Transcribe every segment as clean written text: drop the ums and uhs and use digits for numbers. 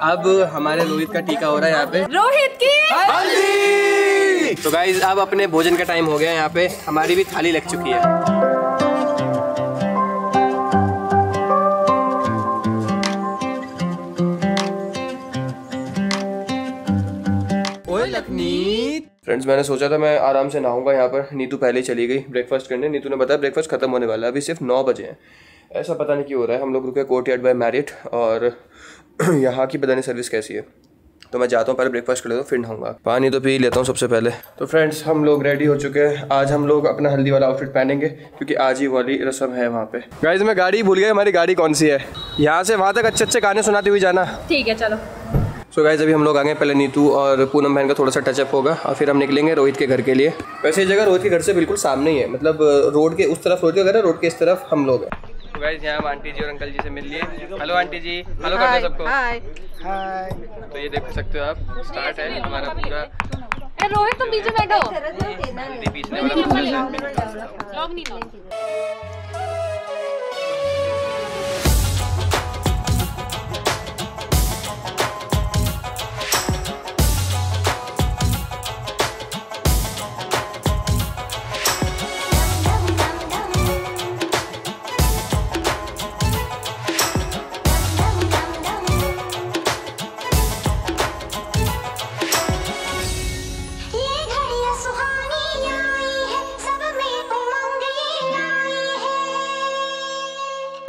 अब हमारे रोहित का टीका हो रहा है यहाँ पे, रोहित की हल्दी। तो गाइज अब अपने भोजन का टाइम हो गया है, यहाँ पे हमारी भी थाली लग चुकी है। फ्रेंड्स मैंने सोचा था मैं आराम से नहाऊंगा यहाँ पर, नीतू पहले ही चली गई ब्रेकफास्ट करने। नीतू ने बताया ब्रेकफास्ट खत्म होने वाला है, अभी सिर्फ 9 बजे हैं। ऐसा पता नहीं क्यों हो रहा है, हम लोग रुके कोर्टयार्ड बाय मैरिट और यहाँ की पता नहीं सर्विस कैसी है। तो मैं जाता हूँ पहले ब्रेकफास्ट कर लेता हूँ, फिर नहाऊंगा, पानी तो पी लेता हूँ सबसे पहले। तो फ्रेंड्स हम लोग रेडी हो चुके हैं, आज हम लोग अपना हल्दी वाला आउटफिट पहनेंगे क्योंकि आज ही वाली रसम है वहाँ पे। गाइस मैं गाड़ी भूल गया, हमारी गाड़ी कौन सी है। यहाँ से वहाँ तक अच्छे अच्छे गाने सुनाते हुए जाना, ठीक है चलो। सो गाइस अभी हम लोग आ गए, पहले नीतू और पूनम बहन का थोड़ा सा टचअप होगा और फिर हम निकलेंगे रोहित के घर के लिए। वैसे ये जगह रोहित के घर से बिल्कुल सामने ही है, मतलब रोड के उस तरफ रोहित का घर है, रोड के इस तरफ हम लोग हैं। तो गाइस यहाँ आंटी जी और अंकल जी से मिल लिए, हेलो आंटी जी, हेलो कर दो सबको, हाय हाय। तो ये देख सकते हो आप, स्टार्ट है हमारा पूरा। रोहित तुम बीच में बैठो।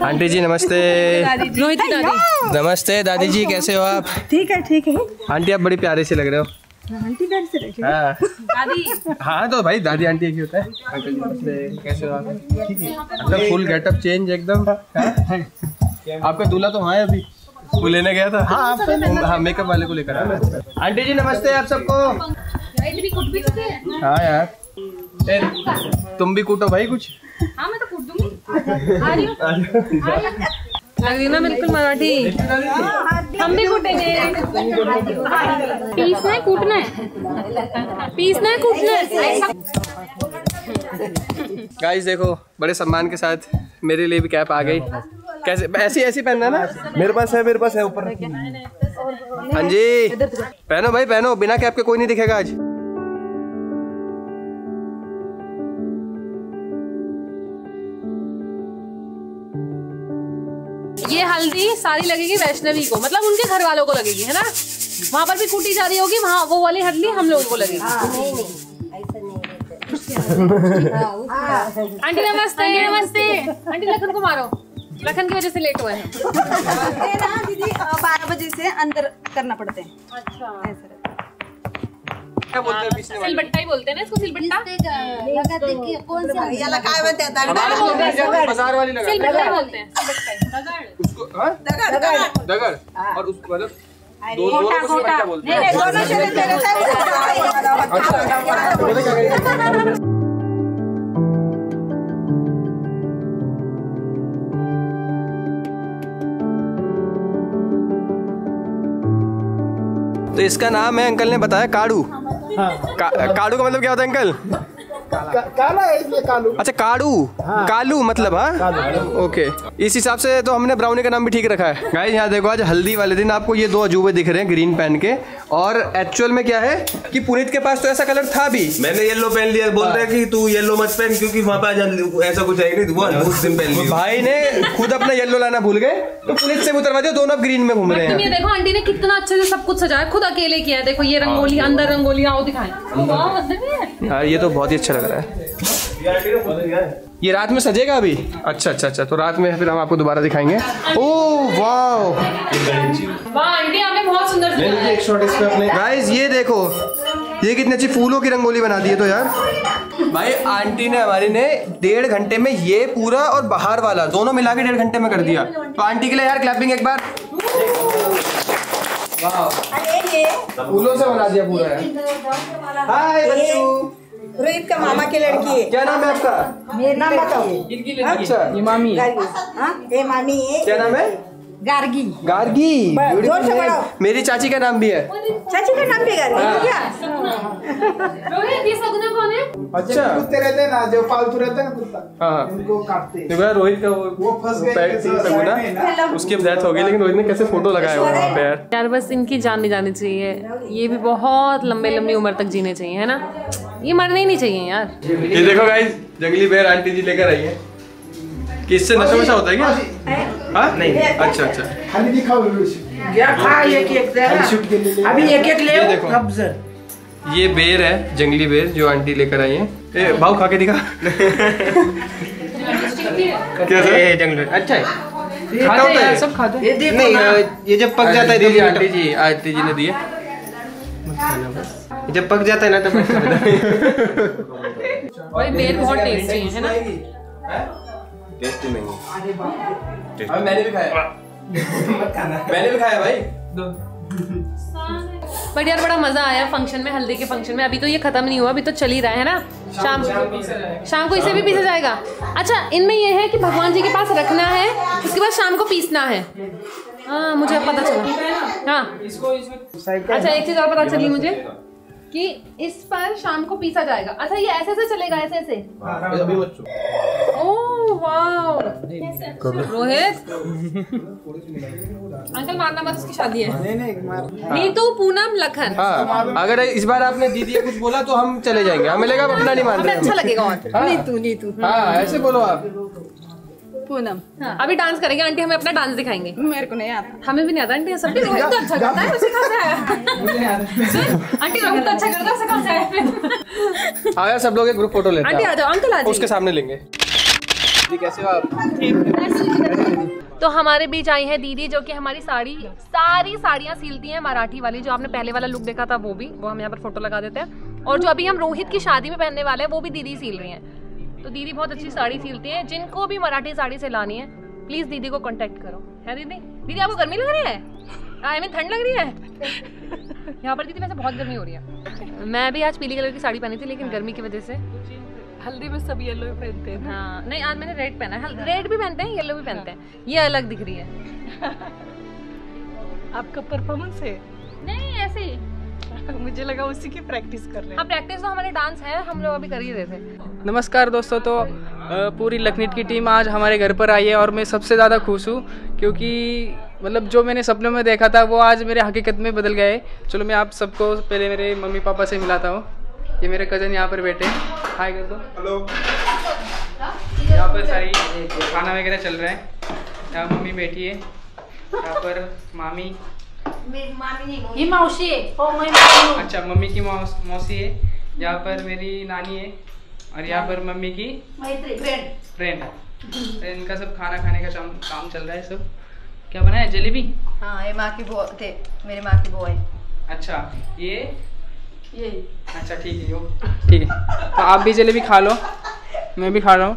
आंटी जी नमस्ते। रोहित दादी नमस्ते। दादी जी कैसे हो आप? ठीक है ठीक है। आंटी आप बड़ी प्यारे से लग रहे हो। आंटी प्यारे से लग रही है दादी। हाँ तो भाई दादी आंटी एक ही होता है। अंकल जी नमस्ते, कैसे हो आप? ठीक है। मतलब फुल गेटअप चेंज एकदम। आपका दूल्हा तो वहाँ है, अभी वो लेने गया था। हाँ आप, हाँ मेकअप वाले को लेकर आया। आंटी जी नमस्ते आप सबको। हाँ यार तुम भी कूटो भाई कुछ। हाँ मैं तो कूट दूंगी। लग रही ना बिल्कुल मराठी। हम भी कूटेंगे। पीसना है कूटना है, पीसना है कूटना है। गाइस देखो बड़े सम्मान के साथ मेरे लिए भी कैप आ गई। कैसे ऐसी ऐसी पहनना ना, मेरे पास है, मेरे पास है ऊपर। हाँ जी पहनो भाई पहनो, बिना कैप के कोई नहीं दिखेगा आज। ये हल्दी सारी लगेगी वैष्णवी को, मतलब उनके घर वालों को लगेगी, है ना? वहाँ पर भी कूटी जा रही होगी, वहाँ वो वाली हल्दी हम लोगों को लगेगी। आंटी नमस्ते नमस्ते। आंटी लखन को मारो, लखन की वजह से लेट हुआ है। दीदी 12 बजे से अंदर करना पड़ते हैं। सिलबट्टा ही बोलते हैं ना इसको, सिलबट्टा उसको। दगर दगर दगर और उसको मतलब दो बोलते हैं। तो इसका नाम है, अंकल ने बताया काड़ू। काड़ू का मतलब क्या होता है अंकल? काला है इसलिए कालू। अच्छा काड़ू, हाँ। कालू मतलब, हाँ ओके। इस हिसाब से तो हमने ब्राउनी का नाम भी ठीक रखा है। गाइस यहाँ देखो आज हल्दी वाले दिन आपको ये दो अजूबे दिख रहे हैं ग्रीन पहन के, और एक्चुअल में क्या है कि पुनीत के पास तो ऐसा कलर था भी, मैंने येलो पहन लिया। बोल रहे कि तू येलो मत पहन क्योंकि वहाँ पे ऐसा कुछ है। भाई ने खुद अपना येलो लाना भूल गए तो पुनीत से उतरवा दिया, दोनों ग्रीन में घूम रहे हैं। देखो आंटी ने कितना अच्छे से सब कुछ सजाया, खुद अकेले किया है। देखो ये रंगोली, अंदर रंगोली आओ दिखाए। ये तो बहुत ही अच्छा लग रहा है। ये रात में सजेगा अभी। अच्छा अच्छा अच्छा, तो रात में फिर हम आपको दोबारा दिखाएंगे। ओह वाओ आंटी आपने बहुत सुंदर सजाया। एक शॉट इस पे अपने। गाइस ये देखो ये कितनी अच्छी फूलों की रंगोली बना दी है। तो यार भाई आंटी ने हमारी ने 1.5 घंटे में ये पूरा और बाहर वाला दोनों मिला के 1.5 घंटे में कर दिया। तो आंटी के लिए यार क्लैपिंग एक बार। फूलों से बना दिया पूरा। हाय बच्चू, रोहित का मामा की लड़की है। क्या नाम है आपका? मेरा नाम बताओ। अच्छा मामी है। क्या नाम है? गार्गी। गार्गी जोर से बोलो। मेरी चाची का नाम भी है। चाची का नाम भी है गार्गी। अच्छा कुत्ते रहते हैं ना, जो पालतू रहते हैं ना कुत्ता, उनको काटते हैं। रोहित का वो फंस गया, उसकी डेथ हो गई, लेकिन रोहित ने कैसे फोटो लगाया वहाँ पे यार। बस इनकी जान नहीं जानी चाहिए, ये भी बहुत लंबे लंबी उम्र तक जीने चाहिए, है ना, ये मरने ही नहीं चाहिए यार। ये देखो गाइस, जंगली बेर आंटी जी लेकर आई है। किससे नशा वशा होता है क्या? नहीं, अच्छा अच्छा। खाली दिखाओ अभी एक-एक ले। ये बेर है, जंगली बेर जो आंटी लेकर आई है। ए भाव खा के दिखा। क्या ये जंगली अच्छा है, खाता होता है सब, खाता है नहीं, ये जब पक जाता है। आंटी जी ने दिए, जब पक जाता है ना तब। और बेर बहुत टेस्टी है ना, टेस्टी नहीं है। मैंने भी खाया, मैंने भी खाया भाई। बट यार बड़ा मजा आया फंक्शन में, हल्दी के फंक्शन में। अभी तो ये खत्म नहीं हुआ, अभी तो चल ही रहा है ना, शाम को इसे भी पीसा जाएगा। अच्छा इनमें ये है कि भगवान जी के पास रखना है, उसके बाद शाम को पीसना है। हाँ मुझे पता चला। हाँ अच्छा एक चीज और पता चली मुझे कि इस पर शाम को पीसा जाएगा। अच्छा ये ऐसे ऐसे चलेगा, ऐसे ऐसे। ओह वाओ रोहित अंकल मारना मत, उसकी शादी है। नीतू, पूनम, लखन। अगर इस बार आपने दीदी कुछ बोला तो हम चले जाएंगे, हमें लगेगा अपना नहीं मान रहे, अच्छा लगेगा। नीतू नीतू हाँ ऐसे बोलो आप। पूनम हाँ। अभी डांस करेंगे आंटी, हमें अपना डांस दिखाएंगे। मेरे को नहीं आता, हमें भी नहीं आता आंटी। सब रोहित तो अच्छा करता है, उसे खाता है आंटी। रोहित तो अच्छा करता है, उसे खाता है। आओ यार सब लोग एक ग्रुप फोटो लेते हैं। आंटी आ जाओ, अंकल आ जाओ, उसके सामने लेंगे। कैसे हो आप? तो हमारे बीच आई है दीदी जो कि हमारी सारी साड़ियाँ सिलती हैं, मराठी वाली। जो आपने पहले वाला लुक देखा था वो हम यहाँ पर फोटो लगा देते हैं। और जो अभी हम रोहित की शादी में पहनने वाले हैं वो भी दीदी सिल रही हैं। तो दीदी बहुत अच्छी साड़ी सिलती है। जिनको भी मराठी साड़ी से लानी है प्लीज दीदी को कांटेक्ट करो, है दीदी। दीदी आपको गर्मी लग रही है? आई मीन ठंड लग रही है यहाँ पर दीदी? वैसे बहुत गर्मी हो रही है। मैं भी आज पीली कलर की साड़ी पहनी थी, लेकिन गर्मी की वजह से। हल्दी में सब येलो ही पहनते हैं। हाँ नहीं आज मैंने रेड पहना है। रेड भी पहनते हैं, येलो भी पहनते हैं, ये अलग दिख रही है। आपका परफॉर्मेंस है? नहीं ऐसे ही, मुझे लगा उसी की प्रैक्टिस कर रहे हैं। हाँ प्रैक्टिस तो हमारे डांस है, हम लोग अभी कर ही रहे थे। नमस्कार दोस्तों, तो पूरी लखनऊ की टीम आज हमारे घर पर आई है और मैं सबसे ज़्यादा खुश हूँ, क्योंकि मतलब जो मैंने सपनों में देखा था वो आज मेरे हकीकत में बदल गया है। चलो मैं आप सबको पहले मेरे मम्मी पापा से मिलाता हूँ। ये मेरे कज़न यहाँ पर बैठे हैं, हाय कर दो। हेलो। यहाँ पर सारी खाना वगैरह चल रहा है। यहाँ मम्मी बैठी है, यहाँ पर मामी। ये मौसी है। अच्छा मम्मी की मौसी है। यहाँ पर मेरी नानी है और यहाँ पर मम्मी की फ्रेंड। इनका सब खाना खाने का काम चल रहा है। सब क्या बनाया? जलेबी। हाँ ये माँ की बुआ थे, मेरी माँ की बुआ है। अच्छा ये अच्छा ठीक है, ठीक है। तो आप भी जलेबी खा लो, मैं भी खा रहा हूँ।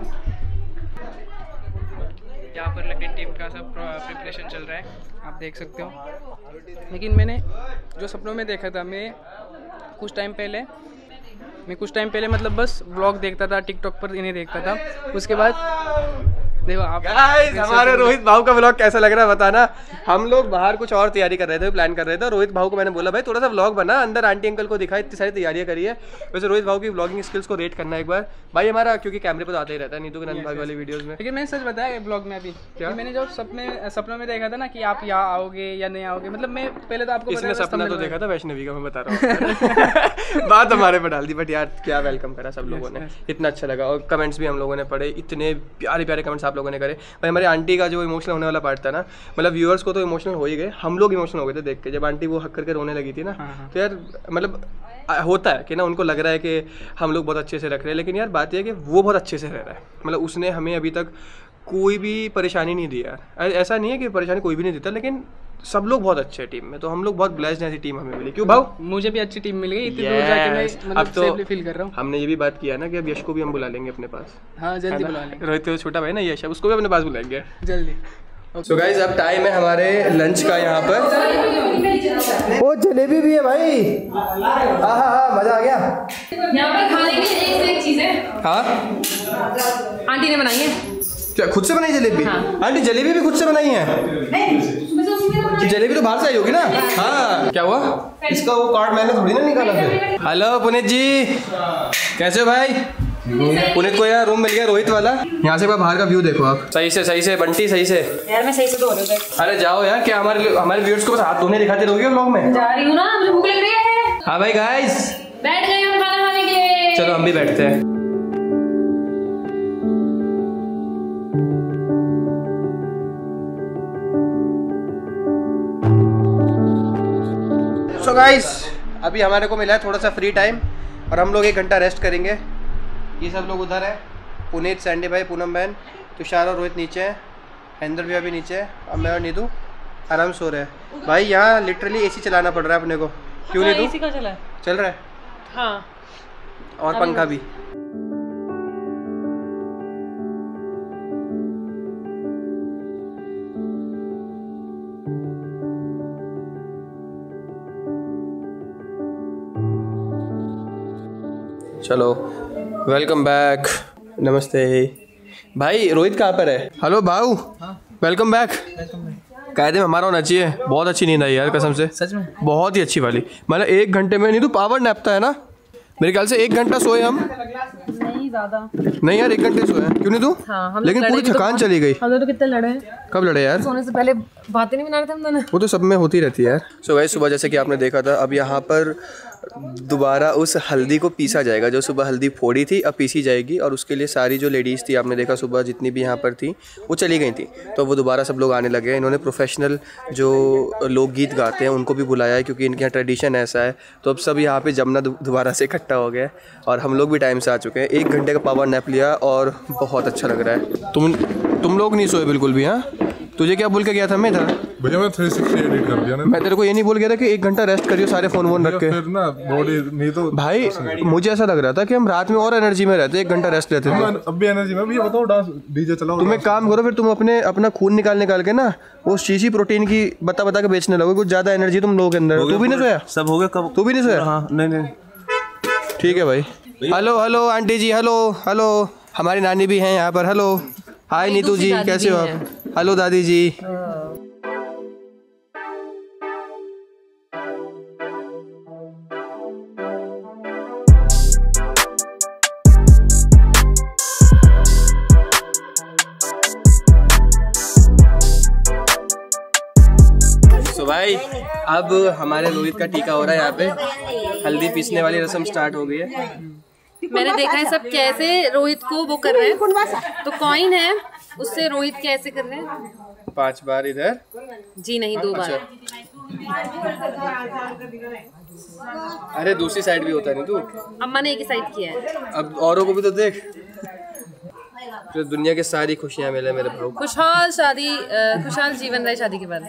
यहाँ पर लखनऊ टीम का सब प्रिपरेशन चल रहा है, आप देख सकते हो। लेकिन मैंने जो सपनों में देखा था, मैं कुछ टाइम पहले मतलब बस व्लॉग देखता था, टिकटॉक पर इन्हें देखता था। उसके बाद देखो आप गाइस, हमारे रोहित भाऊ का व्लॉग कैसा लग रहा है बताना। हम लोग बाहर कुछ और तैयारी कर रहे थे, प्लान कर रहे थे। रोहित भाऊ को मैंने बोला भाई थोड़ा सा व्लॉग बना, अंदर आंटी अंकल को दिखाई, इतनी सारी तैयारियाँ करी है। वैसे रोहित भाऊ की व्लॉगिंग स्किल्स को रेट करना एक बार भाई हमारा, क्योंकि कैमरे पर आता ही रहता है नीतू के नंद भाई वाली वीडियोज में। लेकिन मैंने सच बताया व्लॉग में अभी, मैंने जब सपनों में देखा था ना कि आप यहाँ आओगे या नहीं आओगे, मतलब मैं पहले तो आपको सपना तो देखा था वैष्णवी का, मैं बता रहा हूँ, बात हमारे पर डाल दी। बट यार क्या वेलकम करा सब लोगों ने, इतना अच्छा लगा। और कमेंट्स भी हम लोगों ने पढ़े, इतने प्यारे प्यारे कमेंट्स आप लोगों ने करे भाई। हमारी आंटी का जो इमोशनल होने वाला पार्ट था ना, मतलब व्यूअर्स को तो इमोशनल हो ही गए, हम लोग इमोशनल हो गए थे देख के। जब आंटी वो हक करके रोने लगी थी ना, तो यार मतलब होता है कि ना उनको लग रहा है कि हम लोग बहुत अच्छे से रख रहे हैं, लेकिन यार बात यह है कि वो बहुत अच्छे से रह रहा है। मतलब उसने हमें अभी तक कोई भी परेशानी नहीं दी यार। ऐसा नहीं है कि परेशानी कोई भी नहीं देता, लेकिन सब लोग बहुत अच्छे हैं टीम में, तो हम लोग बहुत ब्लेस्ड हैं ऐसी टीम हमें मिली। क्यों भाव? मुझे भी अच्छी टीम मिल गई, इतनी दूर जाके मैं मतलब सेफली फील कर रहा हूं। हमने ये भी बात किया ना कि अब यश को भी हम बुला लेंगे अपने पास। हाँ जल्दी बुला लेंगे, रोहित तो छोटा भाई ना यश, उसको भी अपने पास बुलाएंगे जल्दी। सो गाइस अब टाइम है हमारे लंच का। यहाँ पर वो जलेबी भी है भाई, हाँ मजा आ गया। यहाँ पर खाने की एक से एक चीज है, हाँ आंटी ने बनाई है। क्या खुद से बनाई जलेबी? आंटी जलेबी भी खुद से बनाई है? जलेबी तो बाहर से आई होगी ना। हाँ क्या हुआ इसका वो कार्ड मैंने थोड़ी ना निकाला फिर। हेलो पुनीत जी कैसे हो भाई? पुनीत को यार रूम मिल गया रोहित वाला। यहाँ से बाहर का व्यू देखो आप सही से बंटी सही से। यार मैं सही से धो रही हूँ। अरे जाओ यार क्या हमारे व्यूअर्स को हाथ धोने दिखाते रहोगे व्लॉग में? जा रही हूँ ना मुझे भूख लग रही है। हाँ भाई गाइस बैठ गए हम खाना खाने के लिए। चलो हम भी बैठते हैं। So guys, अभी हमारे को मिला है थोड़ा सा फ्री टाइम और हम लोग 1 घंटा रेस्ट करेंगे। ये सब लोग उधर हैं, पुनीत सैंडी भाई पूनम बहन तुषार और रोहित नीचे हैं, हेंद्र भैया भी नीचे हैं और मैं और नीतू आराम सो रहे हैं। भाई यहाँ लिटरली एसी चलाना पड़ रहा है अपने को। क्यों नीतू एसी का चल रहा है? हाँ और पंखा भी। चलो वेलकम बैक नमस्ते। भाई रोहित कहाँ पर है? हेलो भाऊ वेलकम बैक। कायदे में हमारा होना चाहिए। बहुत अच्छी नींद आई यार कसम से, सच में बहुत ही अच्छी वाली। मतलब 1 घंटे में नहीं तो पावर नैपता है ना मेरे ख्याल से। 1 घंटा सोए हम नहीं ज़्यादा नहीं यार 1 घंटे सोए क्यों नहीं तू? हाँ, लेकिन पूरी थकान चली गई। हम तो कितने लड़े कब लड़े यार सोने से पहले बातें नहीं बना रहे थे हम दोनों। वो तो सब में होती रहती है यार। सो भाई सुबह जैसे कि आपने देखा था अब यहाँ पर दोबारा उस हल्दी को पीसा जाएगा जो सुबह हल्दी फोड़ी थी अब पीसी जाएगी और उसके लिए सारी जो लेडीज़ थी आपने देखा सुबह जितनी भी यहाँ पर थी वो चली गई थी तो वो दोबारा सब लोग आने लगे। इन्होंने प्रोफेशनल जो लोकगीत गाते हैं उनको भी बुलाया है क्योंकि इनके यहाँ ट्रेडिशन ऐसा है। तो अब सब यहाँ पर जमना दोबारा से इकट्ठा हो गया और हम लोग भी टाइम से आ चुके हैं। 1 घंटे का पावर नैप लिया और बहुत अच्छा लग रहा है। तुम लोग नहीं सोए बिल्कुल भी? हाँ तुझे क्या बोल के गया था मैं इधर भैया? मैं 360 एडिट कर दिया ना। मैं तेरे को ये नहीं बोल गया था कि 1 घंटा रेस्ट करियो सारे फोन वोन रख के फिर ना बॉडी नहीं तो भाई मुझे ऐसा लग रहा था कि हम रात में और एनर्जी में रहते 1 घंटा रेस्ट लेते थे। अब भी एनर्जी में भी बताओ डांस डीजे चलाओ। तुम एक काम करो फिर तुम अपने अपना खून निकाल के ना वो शीशी प्रोटीन की बता के बेचने लगो। कुछ ज्यादा एनर्जी तुम लोगों के अंदर। तू भी नहीं सोया? सब हो गया कब? तू भी नहीं सोया? नहीं ठीक है भाई। Hello hello aunty ji hello hello हमारी नानी भी है यहाँ पर। हेलो हाय नीतू जी कैसे हो आप? हेलो दादी जी। सो भाई अब हमारे रोहित का टीका हो रहा है यहाँ पे। हल्दी पीसने वाली रस्म स्टार्ट हो गई है। मैंने देखा है सब कैसे रोहित को वो कर रहे हैं। तो कॉइन है उससे रोहित कैसे कर रहे हैं 5 बार इधर जी नहीं 2 बार। अरे दूसरी साइड भी होता है नहीं तू? अम्मा ने एक साइड किया है अब औरों को भी तो देख। तो दुनिया के सारी खुशियां मिले मेरे भाई। खुशहाल शादी खुशहाल जीवन रहे शादी के बाद।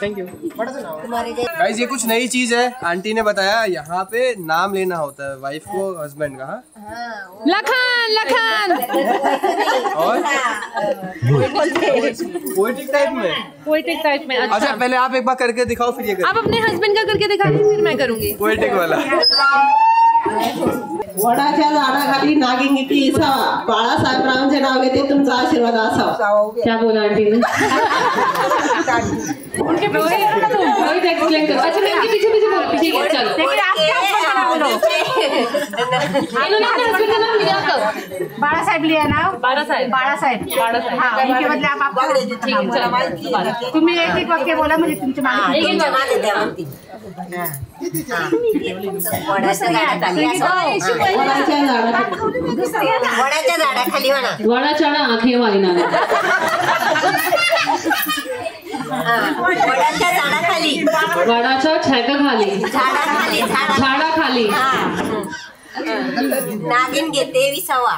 Thank you. गाइस ये कुछ नई चीज है आंटी ने बताया यहाँ पे नाम लेना होता है वाइफ को हस्बैंड का। लखन लखन और पोएटिक टाइप में। अच्छा पहले आप एक बार करके दिखाओ फिर ये आप अपने हस्बैंड का करके दिखाएंगे फिर मैं करूँगी पोएटिक वाला। वडाच्या झाडाखाली नागिन इति इसा बाळासाहेबरावांचे नाव घेते तुमचा आशीर्वाद असावा। क्या बोला आंटी ने? उनके पीछे रोहित एक्सप्लेन करो। अच्छा मैं पीछे पीछे बोलो ठीक है चलो। लेकिन आप क्या बोलो? इन्होंने अपने हस्बैंड का नाम लिया कब? बाळासाहेब लिया ना बाळासाहेब बाळासाहेब बाळासाहेब। हाँ उनके बदले आप आपका तुम्हें एक एक वाक्य बोला मुझे तुमचे मागे। नागिन के 23वा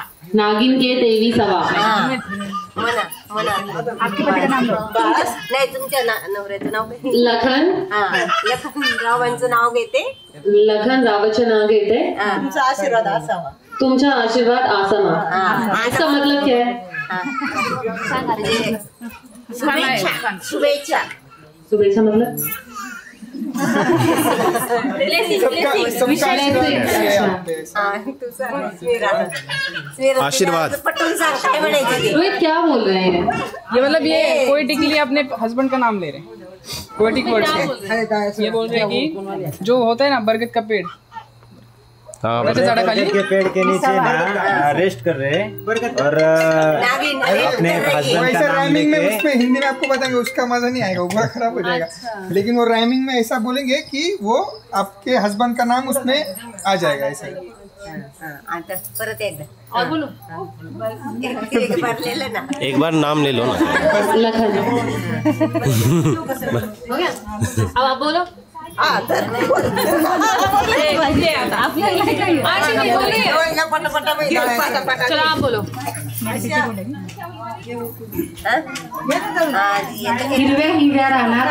आपके पति का नाम लो नहीं तुमच्या नवऱ्याचं नाव लखन लखनरावांचं नाव घेते लखनरावाचं नाव घेते तुमचा आशीर्वाद असावा तुमचा आशीर्वाद असावा। इसका मतलब क्या है? शुभेच्छा शुभेच्छा शुभेच्छा मतलब आशीर्वाद रोहित क्या बोल रहे हैं ये, मतलब ये पोएटिकली के लिए अपने हस्बैंड का नाम ले रहे हैं पोएटिक वर्ड से। ये बोल रहे हैं कि जो होता है ना बरगद का पेड़, बरगद के पेड़ के नीचे ना रेस्ट कर रहे हैं और अपने हस्बैंड का नाम लेके। उसमें हिंदी में आपको बताएंगे उसका मजा नहीं आएगा, वो खराब हो जाएगा। लेकिन वो राइमिंग में ऐसा बोलेंगे कि वो आपके हस्बैंड का नाम उसमें आ जाएगा ऐसा। और बोलो एक बार नाम ले लो ना। लखन हो गया, अब आप बोलो। चलो आप बोलो। हिरव्या राहणार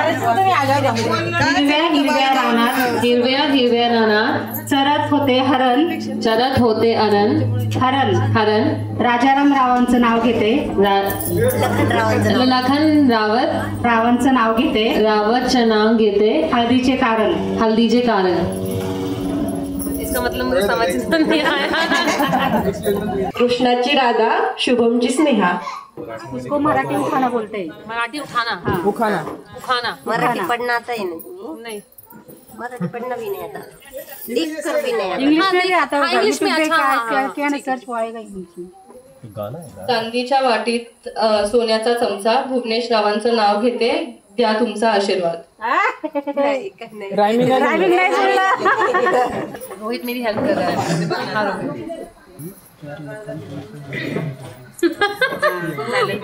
चरत होते हरण, चरत होते अरण, हरण हरण राजाराम रावांचं नाव घेते, लखन रावत रावांचं नाव घेते, रावतचं नाव घेते, हळदीचे कारण, हल्दीचे कारण। इसका मतलब मुझे समझ नहीं आया। कृष्णाची राधा, शुभमची स्नेहा। उसको मराठी उखाना बोलते हैं। मराठी उखाना, उखाना उखाना मराठी पढ़ना आता है नहीं, मराठी पढ़ना भी नहीं आता, लिख कर भी नहीं आता। इंग्लिश में भी आता है, इंग्लिश में अच्छा क्या ना सर्च होएगा इंग्लिश में। चांदीच्या वाटीत सोन्याचा चमचा, भुवनेश रावांचं नाव घेते, द्या तुमचा आशीर्वाद। रोहित मेरी हेल्प कर रहा है।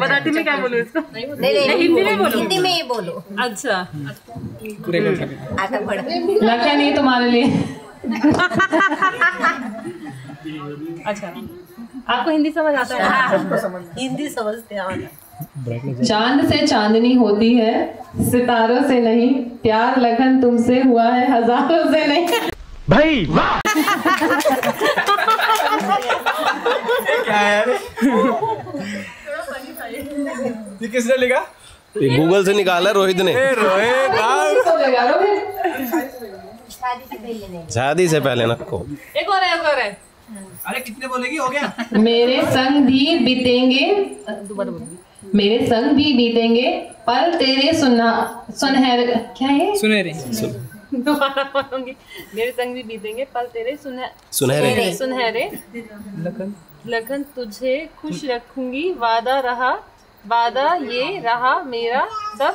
मराठी में क्या बोलूं इसको? नहीं, हिंदी में ही बोलो। अच्छा लक्ष्य नहीं तुम्हारे लिए। अच्छा आपको हिंदी समझ आता है? हिंदी समझते हैं। चांद से चांदनी होती है सितारों से नहीं, प्यार लखन तुमसे हुआ है हजारों से नहीं। भाई वाह। ये किसने लिखा? गूगल से निकाला रोहित ने। रोहित शादी से पहले नको। एक और है, एक और है। अरे कितने बोलेगी, हो गया। मेरे संग भी बीतेंगे पर तेरे सुनहरे क्या है सुनहरे दोबारा बोलूंगी। मेरे संग भी बीतेंगे पर तेरे सुनहरे लखन तुझे खुश रखूंगी, वादा ये रहा मेरा सब।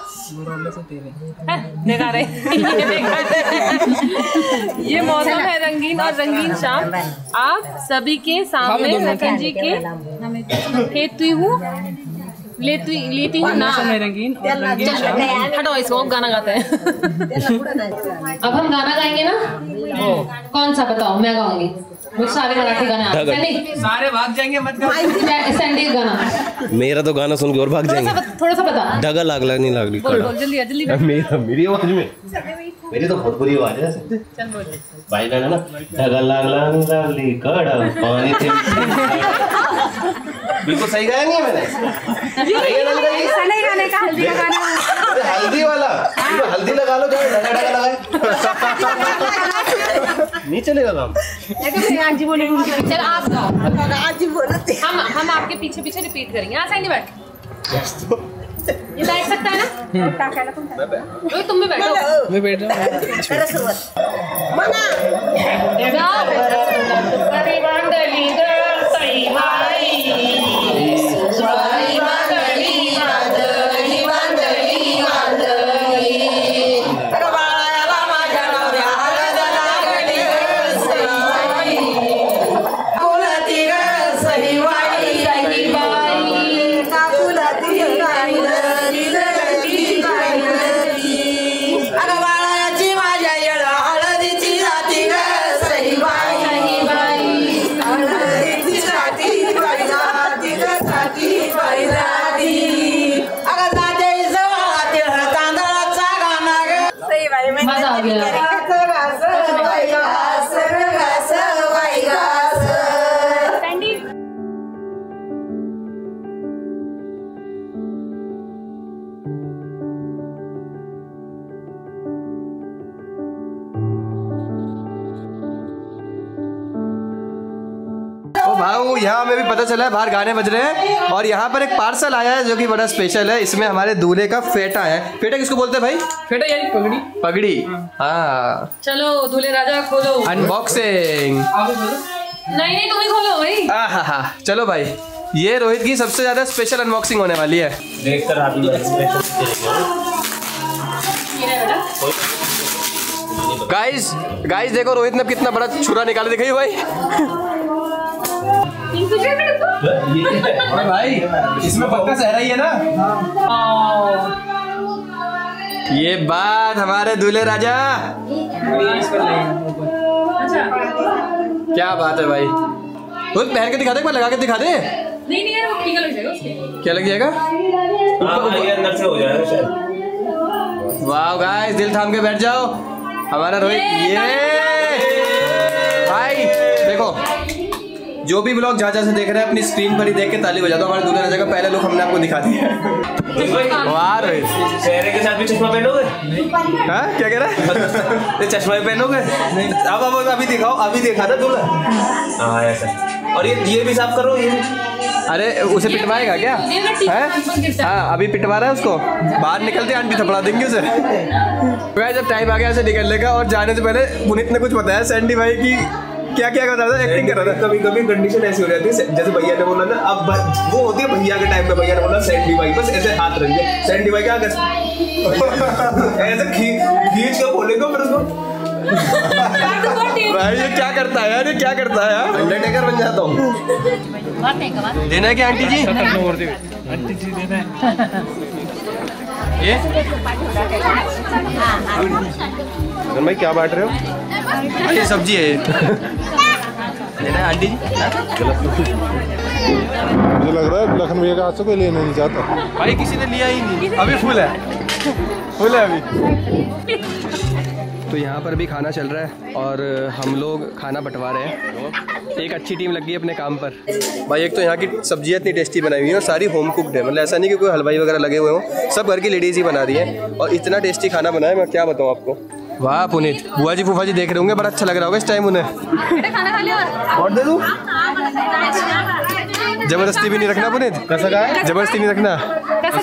ये मौसम है रंगीन और रंगीन शाम, आप सभी के सामने लखन जी के लेती हूँ नाम। हटो इसको, गाना गाते हैं। अब हम गाना गाएंगे ना, कौन सा बताओ? मैं गाऊंगी। सारे मराठी गाने, सारे भाग जाएंगे। मत सैंडीज गाना। मेरा तो गाना सुन के और भाग जाएंगे। थोड़ा सा बता। डगा लागला नहीं लागली, जल्दी मेरी आवाज में। मेरी तो बहुत बुरी आवाज है। चल बोल भाई गाना ना। डगा लागला नहीं लागली कड़ा पानी थे। बिल्कुल सही गाया नहीं मैंने। सही गाने का हल्दी का गाना, हल्दी वाला। हल्दी लगा लो, नहीं चलेगा काम। आज बोले चल आप बोलते, हम आपके पीछे रिपीट करेंगे। हाँ सही बैठ, ये बैठ सकता है ना? तुम भी बैठो, मैं बैठ रहा हूँ। भाऊ, यहाँ हमें भी पता चला है बाहर गाने बज रहे हैं और यहाँ पर एक पार्सल आया है जो कि बड़ा स्पेशल है। इसमें हमारे दूल्हे का फेटा है। फेटा किसको बोलते हैं भाई? फेटा यानी पगड़ी। पगड़ी, हाँ। चलो दूल्हे राजा खोलो अनबॉक्सिंग। नहीं नहीं तुम ही खोलो भाई। हाँ चलो भाई, ये रोहित की सबसे ज्यादा स्पेशल अनबॉक्सिंग होने वाली है। देखकर आप लोग एक्सप्रेशन गाइस देखो रोहित ने कितना बड़ा छुरा निकाला, दिखाइए भाई। इसमें पक्का सहरा ही है ना। ये बात हमारे दूल्हे राजा, क्या बात है भाई। तो पहन के दिखा दे, लगा के दिखा दे। नहीं नहीं वो ठीक लग जाएगा उसके। क्या लग जाएगा? अंदर से हो जाएगा। वाह गाइस, दिल थाम के बैठ जाओ। हमारा रोहित ये भाई देखो, जो भी ब्लॉग जहाँ जहाँ से देख रहे हैं अपनी स्क्रीन पर ही देख के ताली बजा दो। हमारे दूल्हे राजा का पहला लुक हमने आपको दिखा दिया है। वाह रोहित, चेहरे के साथ भी चश्मा पहनोगे? क्या कह रहा है? चश्मा पहनोगे? अब अभी दिखाओ, अभी देखा था दूल्हा। हाँ ऐसा। और ये भी साफ करो ये। अरे उसे पिटवाएगा क्या? है हाँ, अभी पिटवा रहा है उसको। बाहर निकलते आंटी थपड़ा देंगे उसे। वह जब टाइम आ गया ऐसे निकलने का, और जाने से पहले पुनीत ने कुछ बताया सैंडी भाई की क्या क्या कर रहा था, एक्टिंग कर रहा था। कभी कभी कंडीशन ऐसी हो जाती है जैसे भैया ने बोला ना, अब वो होती है भैया के टाइम पे, भैया ने बोला सैंडी भाई, बस ऐसे हाथ रख दिया सैंडी भाई क्या ऐसे खींच के बोलेगा फिर उसको। भाई ये क्या करता है यार, ये क्या करता है यार, अंडरटेकर बन जाता हूँ। देना है क्या आंटी जी? आंटी जी देना है ये? अरे भाई क्या बांट रहे हो? ये सब्जी है, लेना है आंटी जी? मुझे लग रहा है लखन भैया का हाथ से कोई लेना नहीं चाहता भाई, किसी ने लिया ही नहीं। अभी फुल है, फुल है अभी। तो यहाँ पर भी खाना चल रहा है और हम लोग खाना बंटवा रहे हैं। एक अच्छी टीम लग गई अपने काम पर भाई। एक तो यहाँ की सब्जियाँ इतनी टेस्टी बनाई हुई हैं, सारी होम कुकड है, मतलब ऐसा नहीं कि कोई हलवाई वगैरह लगे हुए हों, सब घर की लेडीज़ ही बना रही हैं। और इतना टेस्टी खाना बनाया मैं क्या बताऊँ आपको। वाह पुनीत, बुआ जी फूफा जी देख रहे होंगे, बड़ा अच्छा लग रहा होगा इस टाइम उन्हें। और दे दूँ? जबरदस्ती भी नहीं रखना पुनीत, कैसा कहा? जबरदस्ती नहीं रखना। क्या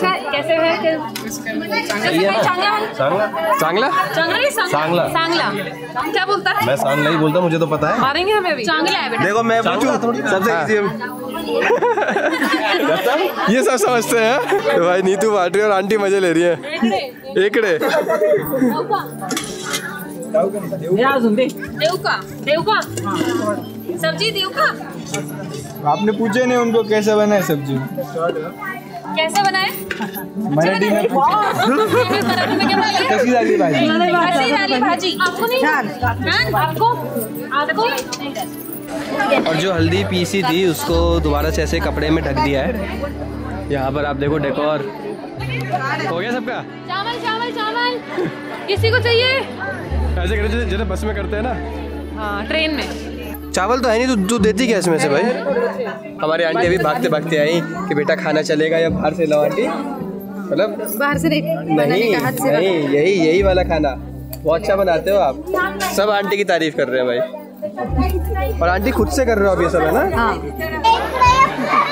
बोलता है? मैं सांगला ही बोलता हूँ, मुझे तो पता है। मारेंगे हमें भी। चांगला है बेटा। देखो मैं पूछूं सबसे, ये सब समझते हैं भाई। नीतू बांट रही है और आंटी मजे ले रही है। एकड़े देवका सब्जी, देवका आपने पूछे नहीं उनको कैसे बनाए सब्जी, कैसे बनाए? मराठी में कैसी डाली भाजी? कैसी डाली भाजी? आपको नहीं? आपको? आपको? और जो हल्दी पीसी थी उसको दोबारा से ऐसे कपड़े में ढक दिया है। यहाँ पर आप देखो डेकोर हो गया सबका। चावल चावल चावल किसी को चाहिए? ऐसे करते जैसे बस में करते हैं ना, हाँ ट्रेन में। चावल तो है नहीं, तू देती क्या इसमें से भाई? हमारे आंटी अभी भागते भागते आई कि बेटा खाना चलेगा या बाहर से लाओ आंटी, मतलब बाहर से नहीं, यही वाला खाना बहुत अच्छा बनाते हो आप। सब आंटी की तारीफ कर रहे हैं भाई, और आंटी खुद से कर रहे हो आप ये सब, है ना? हाँ।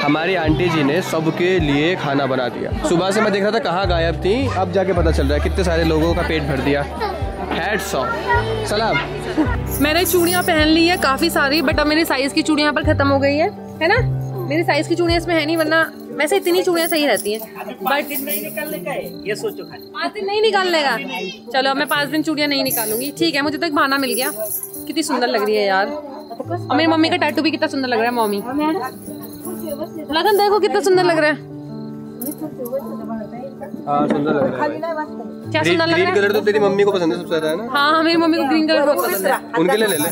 हमारी आंटी जी ने सबके लिए खाना बना दिया। सुबह से मैं देख रहा था कहाँ गायब थी, अब जाके पता चल रहा है कितने सारे लोगों का पेट भर दिया। हैट्स ऑफ, सलाम। मैंने चूड़ियाँ पहन ली है काफी सारी, बट अब मेरे साइज की चूड़ियाँ पर खत्म हो गई है ना? मेरे साइज की चूड़ियाँ इसमें है नहीं, वरना वैसे इतनी चूड़ियाँ सही रहती हैं। बट नहीं निकालने का है ये सोचो, 5 दिन नहीं निकालने का। चलो अब मैं 5 दिन चूड़ियाँ नहीं निकालूंगी, ठीक है? मुझे तो एक बहाना मिल गया। कितनी सुंदर लग रही है यार, और मेरी मम्मी का टैटू भी कितना सुंदर लग रहा है। मम्मी लगन देखो कितना सुंदर लग रहा है, सुंदर लग रहा है। क्या सुंदर लग रहा है? ग्रीन कलर तो तेरी मम्मी को पसंद है सबसे ज्यादा, है ना? हाँ मेरी मम्मी को ग्रीन कलर बहुत पसंद है, उनके लिए ले ले।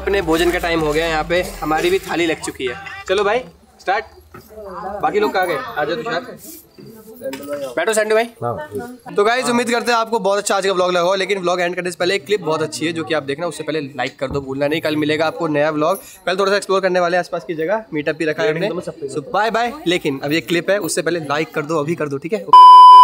अपने भोजन का टाइम हो गया है, यहाँ पे हमारी भी थाली लग चुकी है। चलो भाई स्टार्ट। बाकी लोग कहाँ गए? आ जाओ तुषार, बैठो सैंडू भाई। तो गाइस उम्मीद करते हैं आपको बहुत अच्छा आज का व्लॉग लगा हो, लेकिन व्लॉग एंड करने से पहले एक क्लिप बहुत अच्छी है जो कि आप देखना, उससे पहले लाइक कर दो, भूलना नहीं। कल मिलेगा आपको नया व्लॉग। कल थोड़ा सा एक्सप्लोर करने वाले आसपास की जगह, मीटअप भी रखा है हमने। Bye bye. लेकिन अब ये क्लिप है, उससे पहले लाइक कर दो, अभी कर दो, ठीक है।